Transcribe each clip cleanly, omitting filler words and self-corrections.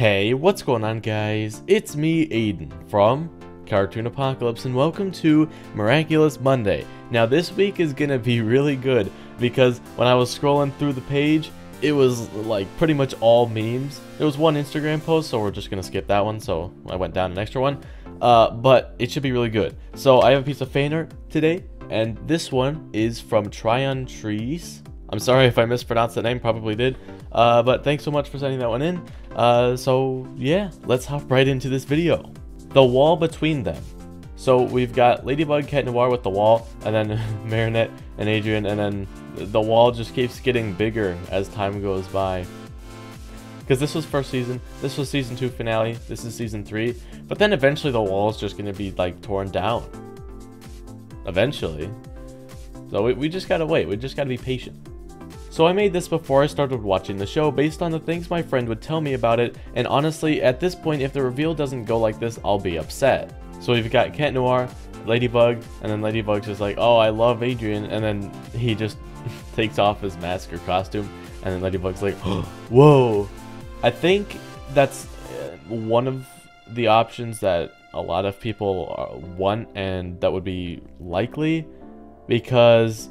Hey, what's going on guys? It's me, Aiden, from Cartoon Apocalypse, and welcome to Miraculous Monday. Now this week is gonna be really good, because when I was scrolling through the page, it was like pretty much all memes. There was one Instagram post, so we're just gonna skip that one, so I went down an extra one. But it should be really good. So I have a piece of fan art today, and this one is from Tryon Trees. I'm sorry if I mispronounced the name, probably did. But thanks so much for sending that one in. So yeah, let's hop right into this video. The wall between them. So we've got Ladybug, Cat Noir with the wall, and then Marinette and Adrien, and then the wall just keeps getting bigger as time goes by. Because this was first season, this was season 2 finale, this is season 3, but then eventually the wall is just going to be like torn down. Eventually. So we just gotta wait, we just gotta be patient. So I made this before I started watching the show based on the things my friend would tell me about it, and honestly at this point if the reveal doesn't go like this I'll be upset. So we've got Cat Noir, Ladybug, and then Ladybug's just like, oh I love Adrien, and then he just takes off his mask or costume, and then Ladybug's like, oh, whoa. I think that's one of the options that a lot of people want and that would be likely, because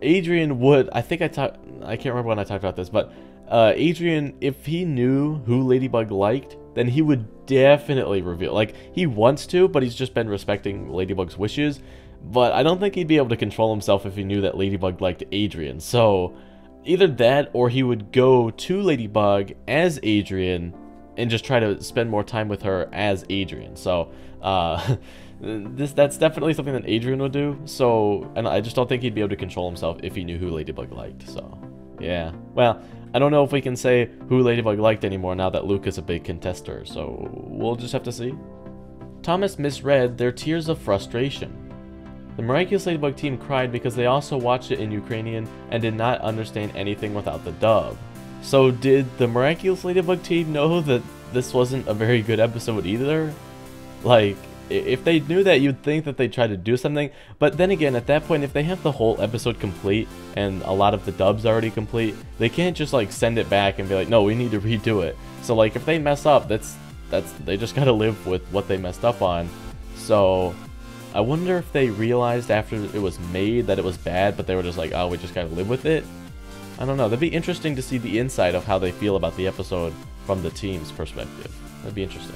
Adrien would, I can't remember when I talked about this, but Adrien, if he knew who Ladybug liked, then he would definitely reveal. Like, he wants to, but he's just been respecting Ladybug's wishes. But I don't think he'd be able to control himself if he knew that Ladybug liked Adrien. So, either that, or he would go to Ladybug as Adrien and just try to spend more time with her as Adrien. So, that's definitely something that Adrien would do. So, and I just don't think he'd be able to control himself if he knew who Ladybug liked. So, yeah. Well, I don't know if we can say who Ladybug liked anymore now that Luka's a big contester. So, we'll just have to see. Thomas misread their tears of frustration. The Miraculous Ladybug team cried because they also watched it in Ukrainian and did not understand anything without the dub. So did the Miraculous Ladybug team know that this wasn't a very good episode either? Like, if they knew that, you'd think that they tried to do something, but then again, at that point, if they have the whole episode complete and a lot of the dubs already complete, they can't just like send it back and be like, no, we need to redo it. So like, if they mess up, they just gotta live with what they messed up on. So I wonder if they realized after it was made that it was bad, but they were just like, oh, we just gotta live with it. I don't know, that'd be interesting to see the inside of how they feel about the episode from the team's perspective. That'd be interesting.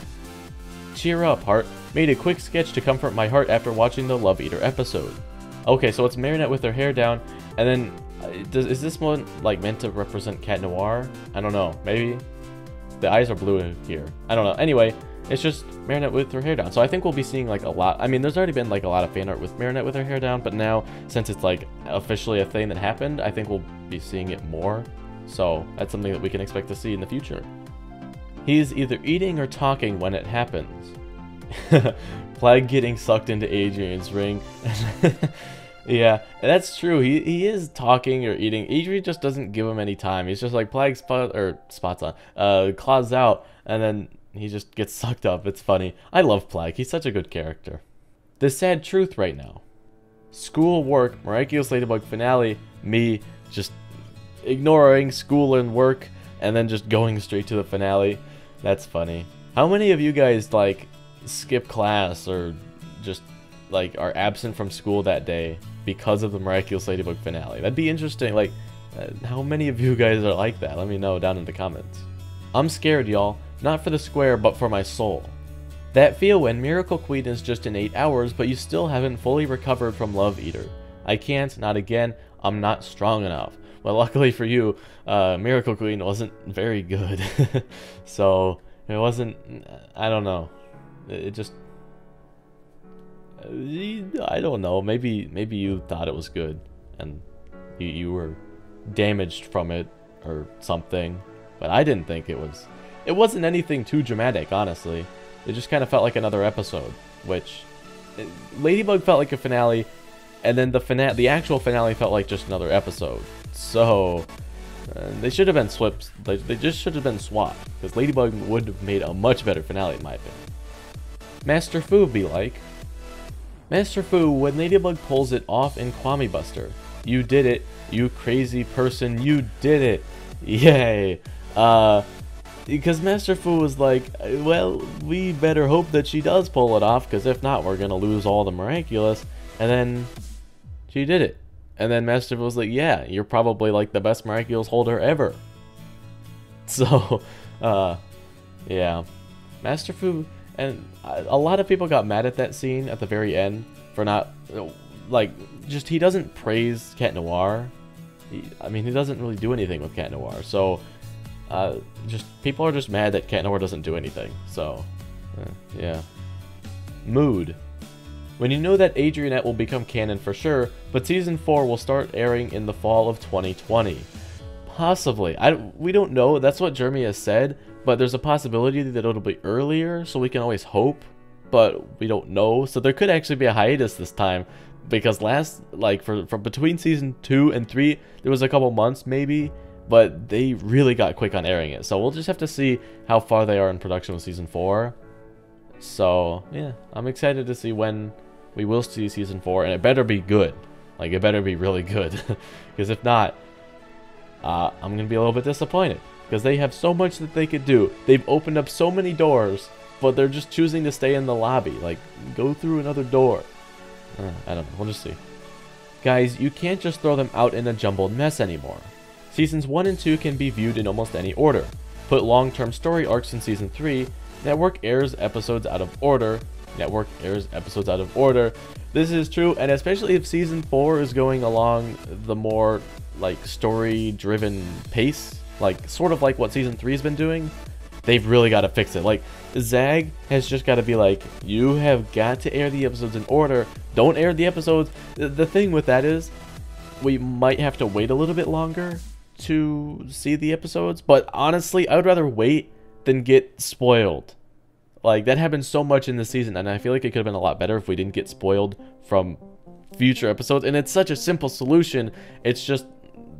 Cheer up, Heart. Made a quick sketch to comfort my heart after watching the Love Eater episode. Okay, so it's Marinette with her hair down, and then is this one like meant to represent Cat Noir? I don't know, maybe? The eyes are blue here. I don't know, anyway. It's just Marinette with her hair down. So I think we'll be seeing like a lot. I mean, there's already been like a lot of fan art with Marinette with her hair down, but now since it's like officially a thing that happened, I think we'll be seeing it more. So that's something that we can expect to see in the future. He is either eating or talking when it happens. Plagg getting sucked into Adrien's ring. Yeah, that's true. He is talking or eating. Adrien just doesn't give him any time. He's just like Plagg claws out, and then he just gets sucked up. It's funny. I love Plagg. He's such a good character. The sad truth right now. School, work, Miraculous Ladybug finale, me just ignoring school and work and then just going straight to the finale. That's funny. How many of you guys like skip class or just like are absent from school that day because of the Miraculous Ladybug finale? That'd be interesting. Like, how many of you guys are like that? Let me know down in the comments. I'm scared, y'all. Not for the square, but for my soul. That feel when Miracle Queen is just in 8 hours, but you still haven't fully recovered from Love Eater. I can't, not again, I'm not strong enough. Well, luckily for you, Miracle Queen wasn't very good. So, it wasn't, I don't know. It just, I don't know, maybe you thought it was good, and you were damaged from it, or something. But I didn't think it was. It wasn't anything too dramatic, honestly. It just kind of felt like another episode, which Ladybug felt like a finale, and then the actual finale felt like just another episode. So they should have been swapped. They just should have been swapped, because Ladybug would have made a much better finale in my opinion. Master Fu be like, Master Fu when Ladybug pulls it off in Kwami Buster. You did it, you crazy person. You did it. Yay. because Master Fu was like, well, we better hope that she does pull it off, because if not, we're going to lose all the Miraculous. And then she did it. And then Master Fu was like, yeah, you're probably like the best Miraculous holder ever. So, yeah. Master Fu, and a lot of people got mad at that scene at the very end for not, like, just, he doesn't praise Cat Noir. I mean, he doesn't really do anything with Cat Noir, so, just, people are just mad that Cat Noir doesn't do anything, so, yeah. Mood. When you know that Adrianette will become canon for sure, but Season 4 will start airing in the fall of 2020. Possibly. We don't know, that's what Jeremy has said, but there's a possibility that it'll be earlier, so we can always hope, but we don't know, so there could actually be a hiatus this time. Because last, like, from between season 2 and 3, there was a couple months maybe, but they really got quick on airing it. So we'll just have to see how far they are in production with season 4. So yeah, I'm excited to see when we will see season 4, and it better be good. Like, it better be really good, because if not, I'm gonna be a little bit disappointed. Because they have so much that they could do. They've opened up so many doors, but they're just choosing to stay in the lobby. Like, go through another door. I don't know, we'll just see. Guys, you can't just throw them out in a jumbled mess anymore. Seasons 1 and 2 can be viewed in almost any order. Put long-term story arcs in Season 3, Network airs episodes out of order, Network airs episodes out of order. This is true, and especially if Season 4 is going along the more, like, story-driven pace, like, sort of like what Season 3's been doing. They've really got to fix it. Like, Zag has just got to be like, you have got to air the episodes in order. Don't air the episodes. The thing with that is, we might have to wait a little bit longer to see the episodes. But honestly, I would rather wait than get spoiled. Like, that happened so much in this season, and I feel like it could have been a lot better if we didn't get spoiled from future episodes. And it's such a simple solution. It's just,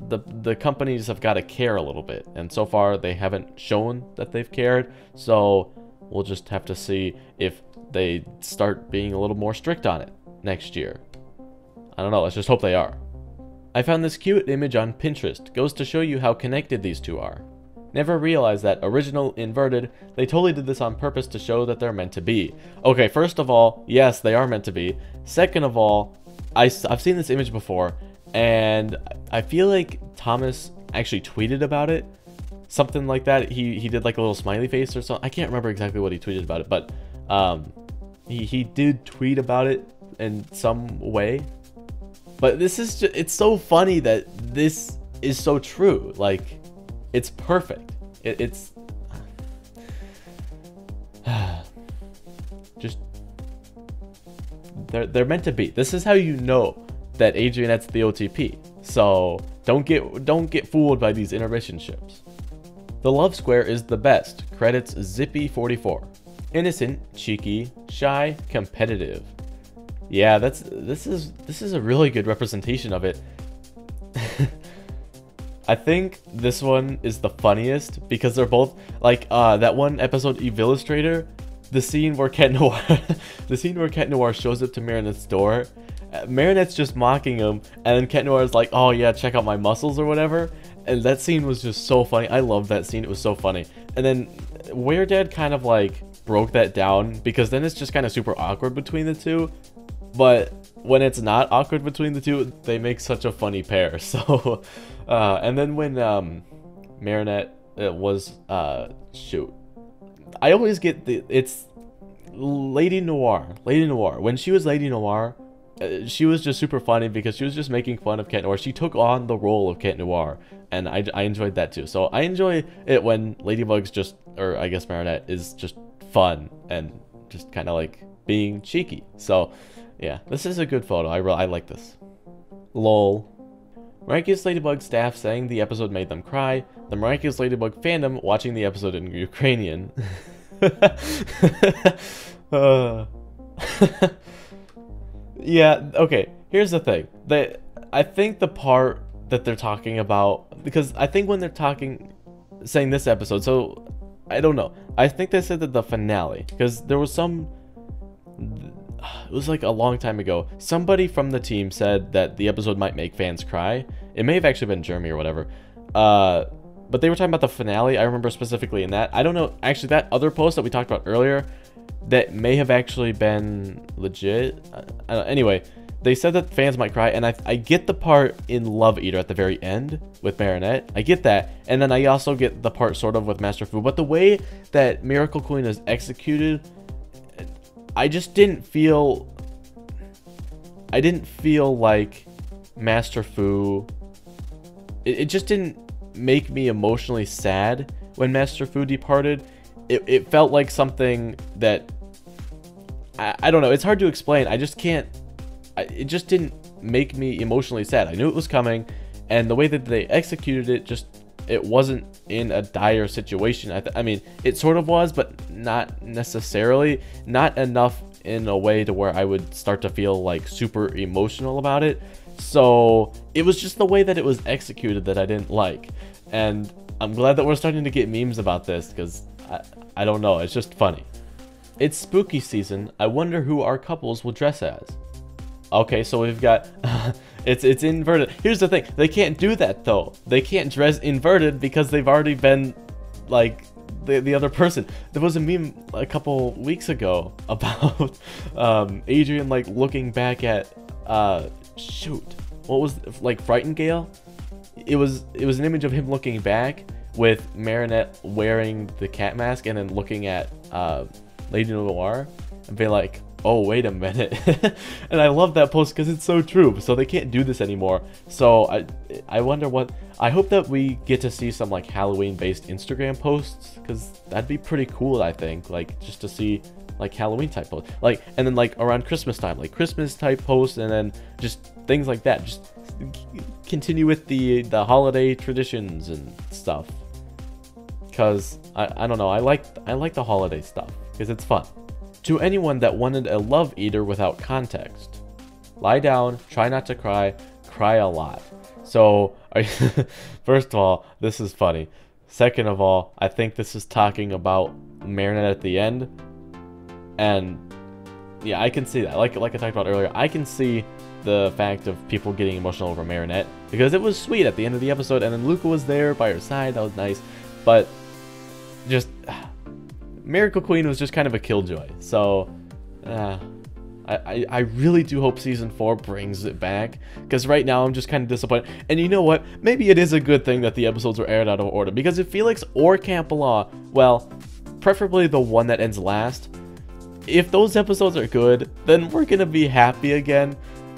the companies have got to care a little bit, and so far they haven't shown that they've cared, so we'll just have to see if they start being a little more strict on it next year. I don't know, let's just hope they are. I found this cute image on Pinterest. Goes to show you how connected these two are. Never realized that original inverted, they totally did this on purpose to show that they're meant to be. Okay, first of all, yes, they are meant to be. Second of all, I've seen this image before, and I feel like Thomas actually tweeted about it, something like that. He did like a little smiley face or something. I can't remember exactly what he tweeted about it, but he did tweet about it in some way. But this is just, it's so funny that this is so true. Like, it's perfect. It's just, they're meant to be. This is how you know that Adrianette's the OTP. So don't get fooled by these intermissionships. The love square is the best. Credits Zippy44. Innocent, cheeky, shy, competitive. Yeah, this is a really good representation of it. I think this one is the funniest because they're both like, that one episode Evil Illustrator, the scene where Cat Noir shows up to Marinette's door. Marinette's just mocking him, and then Cat Noir is like, oh yeah, check out my muscles or whatever. And that scene was just so funny. I love that scene. It was so funny. And then Weird Dad kind of like broke that down, because then it's just kind of super awkward between the two. But when it's not awkward between the two, they make such a funny pair. So, and then when Marinette was, shoot, I always get it's Lady Noir. Lady Noir. When she was Lady Noir, she was just super funny because she was just making fun of Cat Noir. She took on the role of Cat Noir, and I enjoyed that too. So I enjoy it when Ladybug's just, or I guess Marinette, is just fun and just kind of like being cheeky. So yeah, this is a good photo. I like this. Lol. Miraculous Ladybug staff saying the episode made them cry. The Miraculous Ladybug fandom watching the episode in Ukrainian. Yeah, okay, here's the thing. I think the part that they're talking about, because I think when they're saying this episode, so I don't know. I think they said that the finale, because there was it was like a long time ago, somebody from the team said that the episode might make fans cry. It may have actually been Jeremy or whatever. But they were talking about the finale. I remember specifically in that. I don't know. Actually, that other post that we talked about earlier, that may have actually been legit. Anyway, they said that fans might cry. And I get the part in Love Eater at the very end with Marinette. I get that. And then I also get the part sort of with Master Fu. But the way that Miracle Queen is executed, I just didn't feel... I didn't feel like Master Fu... It just didn't make me emotionally sad when Master Fu departed. It felt like something that I don't know, it's hard to explain. I just can't, it just didn't make me emotionally sad. I knew it was coming, and the way that they executed it, just, it wasn't in a dire situation. I mean, it sort of was, but not necessarily, not enough in a way to where I would start to feel like super emotional about it. So it was just the way that it was executed that I didn't like. And I'm glad that we're starting to get memes about this, because I don't know, it's just funny. It's spooky season. I wonder who our couples will dress as. Okay, so we've got it's inverted. Here's the thing, they can't do that though. They can't dress inverted because they've already been like the other person. There was a meme a couple weeks ago about Adrien like looking back at shoot, what was like Frightengale? It was an image of him looking back with Marinette wearing the cat mask and then looking at Lady Noir and being like, oh, wait a minute. And I love that post because it's so true. So they can't do this anymore. So I wonder what, I hope that we get to see some like Halloween based Instagram posts, because that'd be pretty cool. I think like just to see like Halloween type posts, like, and then like around Christmas time, like Christmas type posts, and then just things like that. Just continue with the holiday traditions and stuff. Because I don't know, I like the holiday stuff because it's fun. To anyone that wanted a Love Eater without context, lie down, try not to cry, cry a lot. So first of all, this is funny. Second of all, I think this is talking about Marinette at the end, and yeah, I can see that. Like I talked about earlier, I can see the fact of people getting emotional over Marinette because it was sweet at the end of the episode, and then Luka was there by her side. That was nice. But just Miracle Queen was just kind of a killjoy. So I really do hope season 4 brings it back, because right now I'm just kind of disappointed. And you know what? Maybe it is a good thing that the episodes were aired out of order, because if Felix or Campbella, well, preferably the one that ends last, if those episodes are good, then we're gonna be happy again.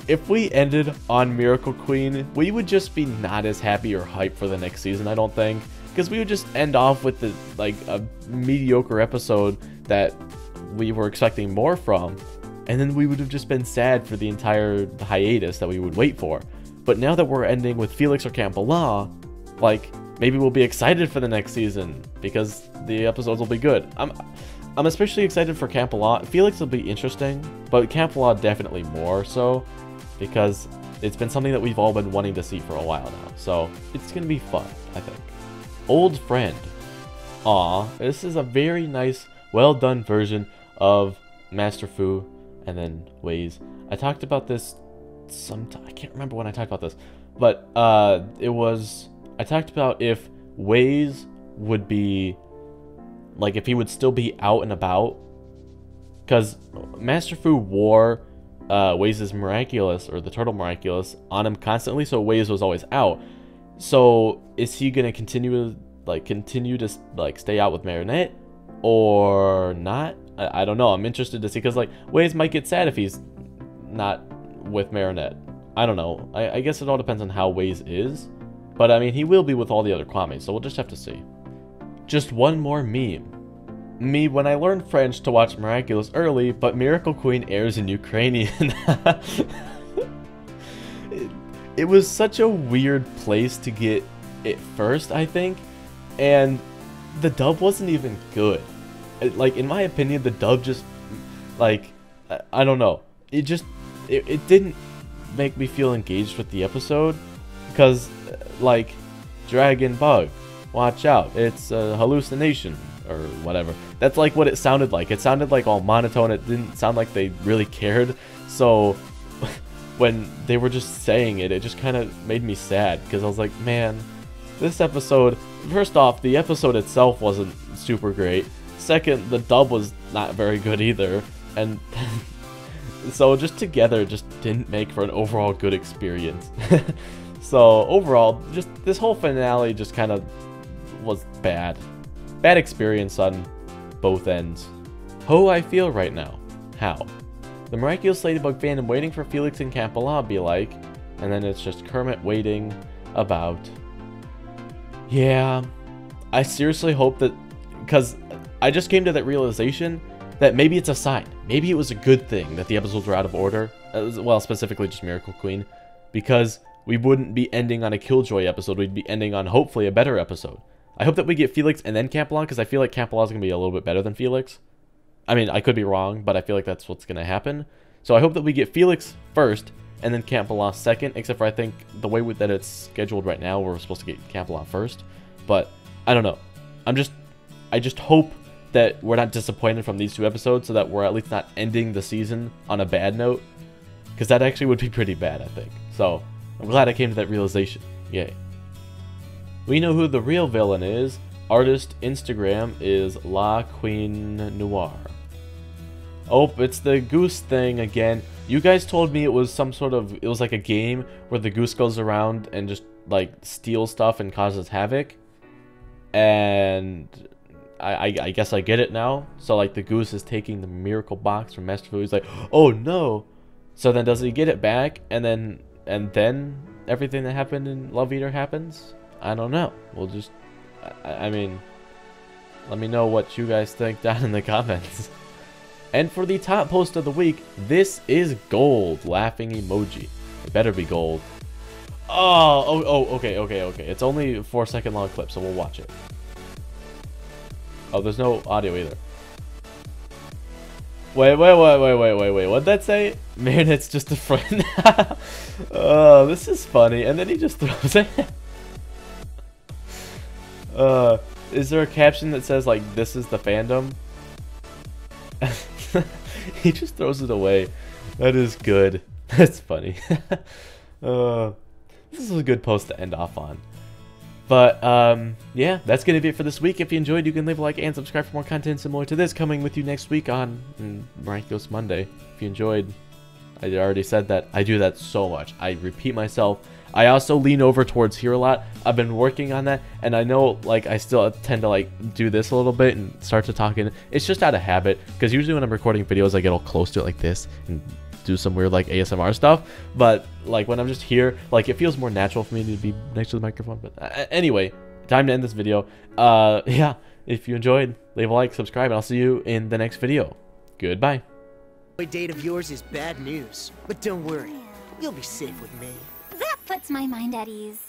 If we ended on Miracle Queen, we would just be not as happy or hyped for the next season, I don't think. Because we would just end off with the, like a mediocre episode that we were expecting more from. And then we would have just been sad for the entire hiatus that we would wait for. But now that we're ending with Felix or Campbella, like, maybe we'll be excited for the next season because the episodes will be good. I'm especially excited for Campbella. Felix will be interesting, but Campbella definitely more so, because it's been something that we've all been wanting to see for a while now. So it's gonna be fun, I think. Old friend. Aw, this is a very nice, well done version of Master Fu and then Wayzz. I talked about this sometime, I can't remember when I talked about this, but it was, I talked about if Wayzz would be, like if he would still be out and about, because Master Fu wore Wayzz's Miraculous, or the Turtle Miraculous, on him constantly, so Wayzz was always out. So is he gonna continue to stay out with Marinette or not? I don't know. I'm interested to see, because like Wayzz might get sad if he's not with Marinette. I don't know. I guess it all depends on how Wayzz is, but I mean he will be with all the other Kwamis, so we'll just have to see. Just one more meme. Me when I learned French to watch Miraculous early, but Miracle Queen airs in Ukrainian. It was such a weird place to get it first, I think, and the dub wasn't even good. Like, in my opinion, the dub just, like, I don't know. It just, it didn't make me feel engaged with the episode, because, like, Dragon Bug, watch out, it's a hallucination, or whatever. That's like what it sounded like. It sounded like all monotone. It didn't sound like they really cared. So when they were just saying it, it just kind of made me sad, because I was like, man, This episode, first off, the episode itself wasn't super great. Second, the dub was not very good either. And so just together just didn't make for an overall good experience. So overall, just this whole finale just kind of was bad. Bad experience on both ends. How I feel right now. How? The Miraculous Ladybug fandom waiting for Felix and Campbella be like, and then it's just Kermit waiting about. Yeah, I seriously hope that, because I just came to that realization that maybe it's a sign. Maybe it was a good thing that the episodes were out of order. Well, specifically just Miracle Queen, because we wouldn't be ending on a Killjoy episode. We'd be ending on hopefully a better episode. I hope that we get Felix and then Campalon, because I feel like Campalon's going to be a little bit better than Felix. I mean, I could be wrong, but I feel like that's what's going to happen. So I hope that we get Felix first and then Campalon second, except for I think the way that it's scheduled right now, we're supposed to get Campalon first. But I don't know. I just hope that we're not disappointed from these two episodes, so that we're at least not ending the season on a bad note, because that actually would be pretty bad, I think. So I'm glad I came to that realization. Yay. We know who the real villain is. Artist Instagram is LaQueenNoir. Oh, it's the goose thing again. You guys told me it was some sort of, it was like a game where the goose goes around and just like steals stuff and causes havoc. And I guess I get it now. So like the goose is taking the miracle box from Master Fu. He's like, oh no. So then does he get it back? And then everything that happened in Love Eater happens? I don't know. We'll just, I mean, let me know what you guys think down in the comments. And for the top post of the week, this is gold. Laughing emoji. It better be gold. Okay. It's only a 4-second long clip, so we'll watch it. Oh, there's no audio either. Wait. What'd that say? Marinette's just a friend. Oh, this is funny. And then he just throws it. Is there a caption that says, like, this is the fandom? He just throws it away. That is good. That's funny. This is a good post to end off on. But, yeah, that's going to be it for this week. If you enjoyed, you can leave a like and subscribe for more content similar to this coming with you next week on Miraculous Monday. If you enjoyed, I already said that. I do that so much. I repeat myself. I also lean over towards here a lot. I've been working on that, and I know, like, I still tend to, like, do this a little bit and start to talk in. It's just out of habit, because usually when I'm recording videos, I get all close to it like this and do some weird, like, ASMR stuff. But, like, when I'm just here, like, it feels more natural for me to be next to the microphone. But anyway, time to end this video. Yeah, if you enjoyed, leave a like, subscribe, and I'll see you in the next video. Goodbye. A date of yours is bad news, but don't worry. You'll be safe with me. That puts my mind at ease.